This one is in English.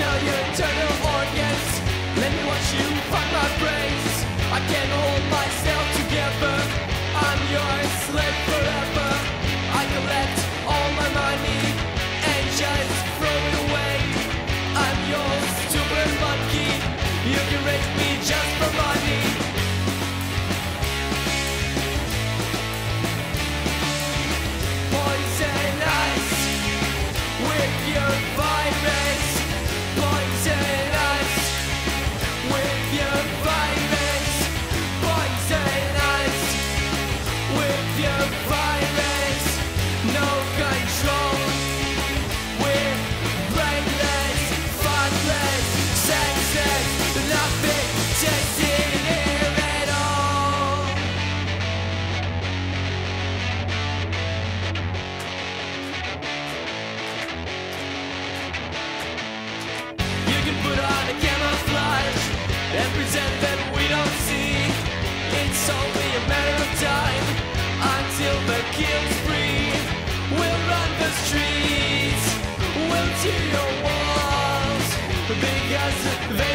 smell your internal organs. Let me watch you fuck my brains. I can't hold myself together. I'm your slave forever. I collect all my money and just throw it away. I'm your super monkey. You can rape me just for money. Poison ice with your virus. Poison ice with your virus. Poison ice with your virus. No control. We're brainless, thoughtless, sexless. Nothing takes it here at all. You can put on a camouflage and pretend that we don't see. It's only a matter of time until the kill's free. We'll run the streets, we'll tear your walls because they